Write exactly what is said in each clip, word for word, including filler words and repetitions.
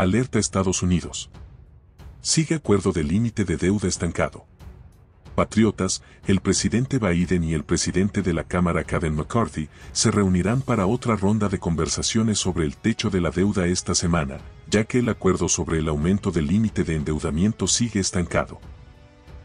Alerta Estados Unidos. Sigue acuerdo de límite de deuda estancado. Patriotas, el presidente Biden y el presidente de la Cámara Kevin McCarthy se reunirán para otra ronda de conversaciones sobre el techo de la deuda esta semana, ya que el acuerdo sobre el aumento del límite de endeudamiento sigue estancado.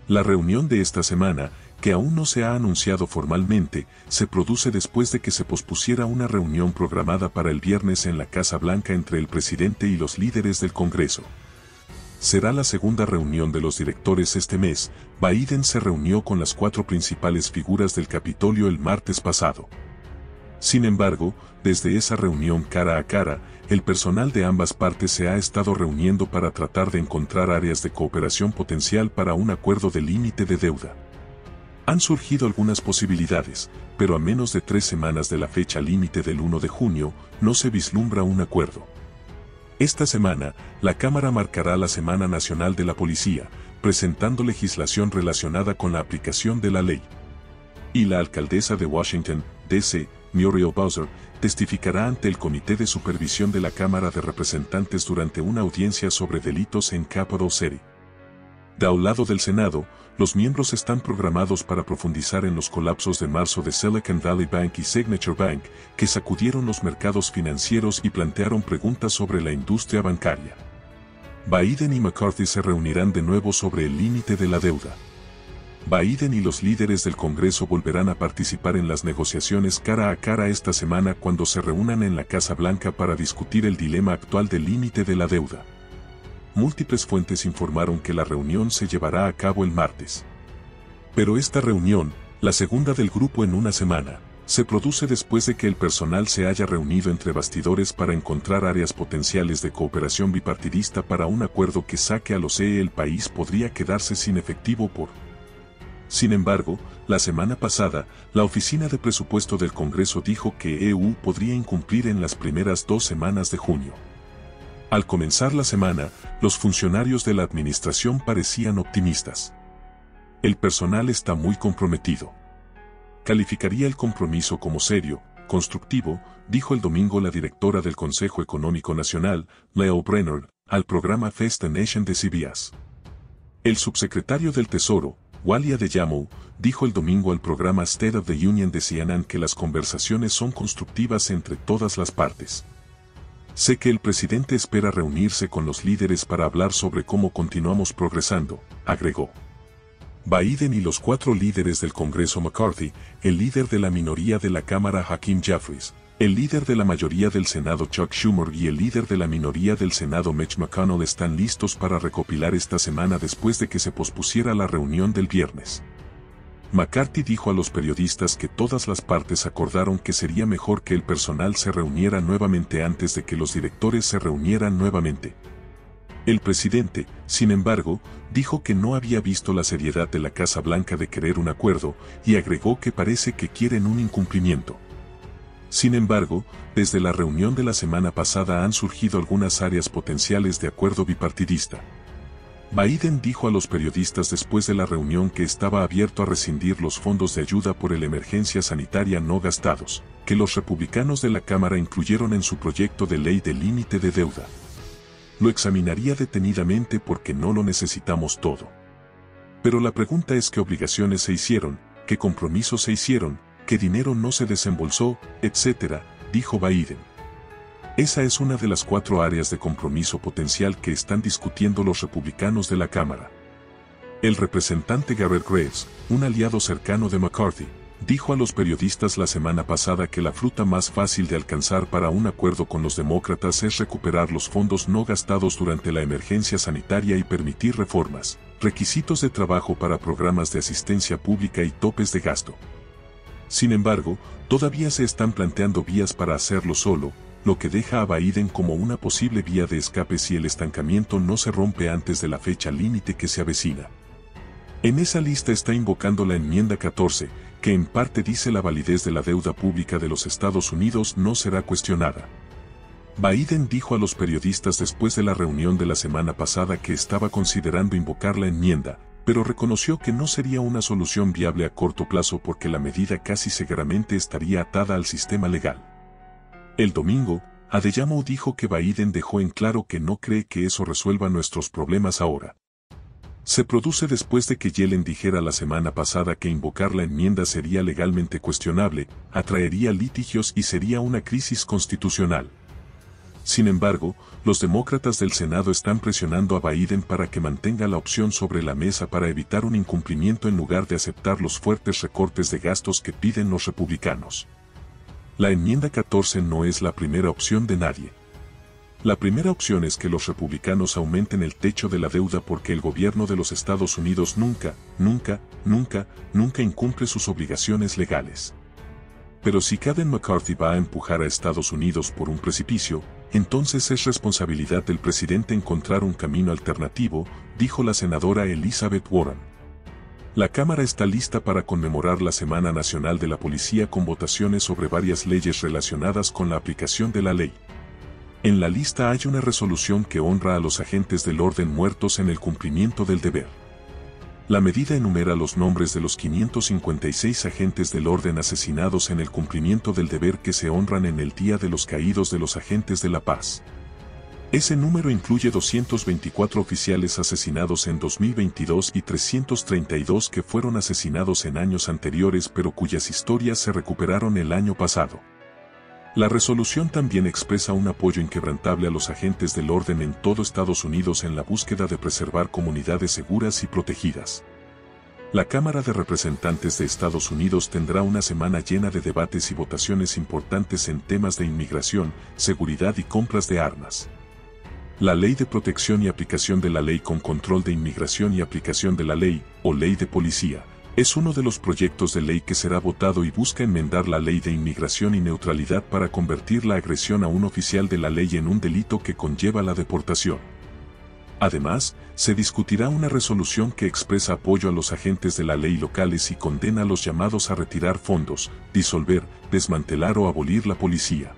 La reunión de esta semana, que aún no se ha anunciado formalmente, se produce después de que se pospusiera una reunión programada para el viernes en la Casa Blanca entre el presidente y los líderes del Congreso. Será la segunda reunión de los directores este mes. Biden se reunió con las cuatro principales figuras del Capitolio el martes pasado. Sin embargo, desde esa reunión cara a cara, el personal de ambas partes se ha estado reuniendo para tratar de encontrar áreas de cooperación potencial para un acuerdo de límite de deuda. Han surgido algunas posibilidades, pero a menos de tres semanas de la fecha límite del uno de junio, no se vislumbra un acuerdo. Esta semana, la Cámara marcará la Semana Nacional de la Policía, presentando legislación relacionada con la aplicación de la ley. Y la alcaldesa de Washington, D C, Muriel Bowser, testificará ante el Comité de Supervisión de la Cámara de Representantes durante una audiencia sobre delitos en Capitol City. Del lado del Senado, los miembros están programados para profundizar en los colapsos de marzo de Silicon Valley Bank y Signature Bank, que sacudieron los mercados financieros y plantearon preguntas sobre la industria bancaria. Biden y McCarthy se reunirán de nuevo sobre el límite de la deuda. Biden y los líderes del Congreso volverán a participar en las negociaciones cara a cara esta semana cuando se reúnan en la Casa Blanca para discutir el dilema actual del límite de la deuda. Múltiples fuentes informaron que la reunión se llevará a cabo el martes. Pero esta reunión, la segunda del grupo en una semana, se produce después de que el personal se haya reunido entre bastidores para encontrar áreas potenciales de cooperación bipartidista para un acuerdo que saque a los E U. El país podría quedarse sin efectivo por... Sin embargo, la semana pasada, la Oficina de Presupuesto del Congreso dijo que E U podría incumplir en las primeras dos semanas de junio. Al comenzar la semana, los funcionarios de la administración parecían optimistas. El personal está muy comprometido. Calificaría el compromiso como serio, constructivo, dijo el domingo la directora del Consejo Económico Nacional, Leo Brenner, al programa Face the Nation de C B S. El subsecretario del Tesoro, Wally Adeyemo, dijo el domingo al programa State of the Union de C N N que las conversaciones son constructivas entre todas las partes. Sé que el presidente espera reunirse con los líderes para hablar sobre cómo continuamos progresando, agregó. Biden y los cuatro líderes del Congreso McCarthy, el líder de la minoría de la Cámara Hakim Jeffries, el líder de la mayoría del Senado Chuck Schumer y el líder de la minoría del Senado Mitch McConnell están listos para recopilar esta semana después de que se pospusiera la reunión del viernes. McCarthy dijo a los periodistas que todas las partes acordaron que sería mejor que el personal se reuniera nuevamente antes de que los directores se reunieran nuevamente. El presidente, sin embargo, dijo que no había visto la seriedad de la Casa Blanca de querer un acuerdo y agregó que parece que quieren un incumplimiento. Sin embargo, desde la reunión de la semana pasada han surgido algunas áreas potenciales de acuerdo bipartidista. Biden dijo a los periodistas después de la reunión que estaba abierto a rescindir los fondos de ayuda por la emergencia sanitaria no gastados, que los republicanos de la Cámara incluyeron en su proyecto de ley de límite de deuda. Lo examinaría detenidamente porque no lo necesitamos todo. Pero la pregunta es qué obligaciones se hicieron, qué compromisos se hicieron, que dinero no se desembolsó, etcétera, dijo Biden. Esa es una de las cuatro áreas de compromiso potencial que están discutiendo los republicanos de la Cámara. El representante Garrett Graves, un aliado cercano de McCarthy, dijo a los periodistas la semana pasada que la fruta más fácil de alcanzar para un acuerdo con los demócratas es recuperar los fondos no gastados durante la emergencia sanitaria y permitir reformas, requisitos de trabajo para programas de asistencia pública y topes de gasto. Sin embargo, todavía se están planteando vías para hacerlo solo, lo que deja a Biden como una posible vía de escape si el estancamiento no se rompe antes de la fecha límite que se avecina. En esa lista está invocando la enmienda catorce, que en parte dice la validez de la deuda pública de los Estados Unidos no será cuestionada. Biden dijo a los periodistas después de la reunión de la semana pasada que estaba considerando invocar la enmienda, pero reconoció que no sería una solución viable a corto plazo porque la medida casi seguramente estaría atada al sistema legal. El domingo, Adeyemo dijo que Biden dejó en claro que no cree que eso resuelva nuestros problemas ahora. Se produce después de que Yellen dijera la semana pasada que invocar la enmienda sería legalmente cuestionable, atraería litigios y sería una crisis constitucional. Sin embargo, los demócratas del Senado están presionando a Biden para que mantenga la opción sobre la mesa para evitar un incumplimiento en lugar de aceptar los fuertes recortes de gastos que piden los republicanos. La enmienda catorce no es la primera opción de nadie. La primera opción es que los republicanos aumenten el techo de la deuda porque el gobierno de los Estados Unidos nunca, nunca, nunca, nunca incumple sus obligaciones legales. Pero si Kevin McCarthy va a empujar a Estados Unidos por un precipicio, entonces es responsabilidad del presidente encontrar un camino alternativo, dijo la senadora Elizabeth Warren. La Cámara está lista para conmemorar la Semana Nacional de la Policía con votaciones sobre varias leyes relacionadas con la aplicación de la ley. En la lista hay una resolución que honra a los agentes del orden muertos en el cumplimiento del deber. La medida enumera los nombres de los quinientos cincuenta y seis agentes del orden asesinados en el cumplimiento del deber que se honran en el Día de los Caídos de los Agentes de la Paz. Ese número incluye doscientos veinticuatro oficiales asesinados en dos mil veintidós y trescientos treinta y dos que fueron asesinados en años anteriores pero cuyas historias se recuperaron el año pasado. La resolución también expresa un apoyo inquebrantable a los agentes del orden en todo Estados Unidos en la búsqueda de preservar comunidades seguras y protegidas. La Cámara de Representantes de Estados Unidos tendrá una semana llena de debates y votaciones importantes en temas de inmigración, seguridad y compras de armas. La Ley de Protección y Aplicación de la Ley con Control de Inmigración y Aplicación de la Ley, o Ley de Policía, es uno de los proyectos de ley que será votado y busca enmendar la ley de inmigración y neutralidad para convertir la agresión a un oficial de la ley en un delito que conlleva la deportación. Además, se discutirá una resolución que expresa apoyo a los agentes de la ley locales y condena a los llamados a retirar fondos, disolver, desmantelar o abolir la policía.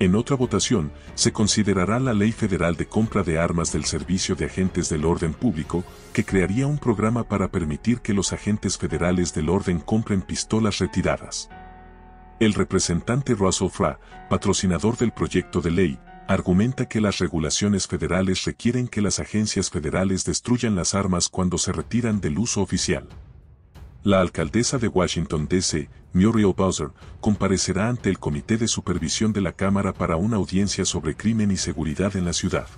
En otra votación, se considerará la Ley Federal de Compra de Armas del Servicio de Agentes del Orden Público, que crearía un programa para permitir que los agentes federales del orden compren pistolas retiradas. El representante Russell Fra, patrocinador del proyecto de ley, argumenta que las regulaciones federales requieren que las agencias federales destruyan las armas cuando se retiran del uso oficial. La alcaldesa de Washington, D C, Muriel Bowser, comparecerá ante el Comité de Supervisión de la Cámara para una audiencia sobre crimen y seguridad en la ciudad.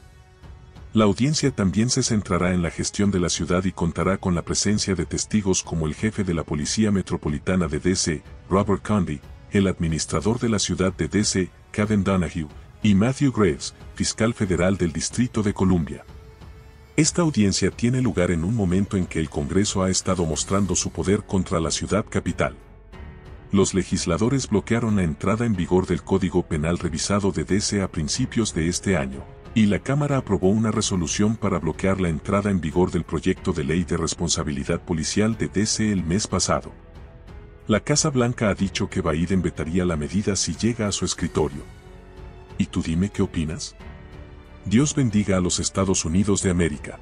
La audiencia también se centrará en la gestión de la ciudad y contará con la presencia de testigos como el jefe de la Policía Metropolitana de D C, Robert Cundy, el administrador de la ciudad de D C, Kevin Donahue, y Matthew Graves, fiscal federal del Distrito de Columbia. Esta audiencia tiene lugar en un momento en que el Congreso ha estado mostrando su poder contra la ciudad capital. Los legisladores bloquearon la entrada en vigor del Código Penal revisado de D C a principios de este año, y la Cámara aprobó una resolución para bloquear la entrada en vigor del proyecto de ley de responsabilidad policial de D C el mes pasado. La Casa Blanca ha dicho que Biden vetaría la medida si llega a su escritorio. ¿Y tú dime qué opinas? Dios bendiga a los Estados Unidos de América.